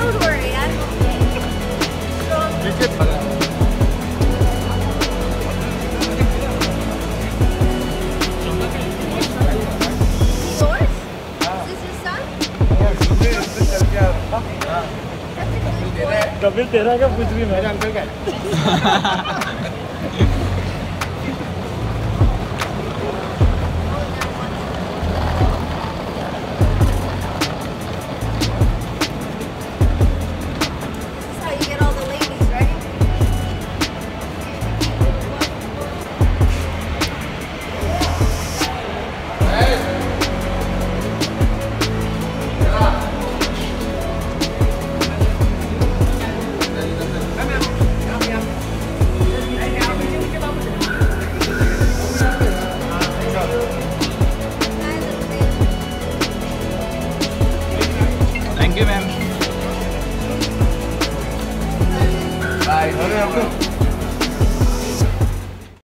Don't worry, I will take it. Yours? Is this your son? Thank you, ma'am. Bye.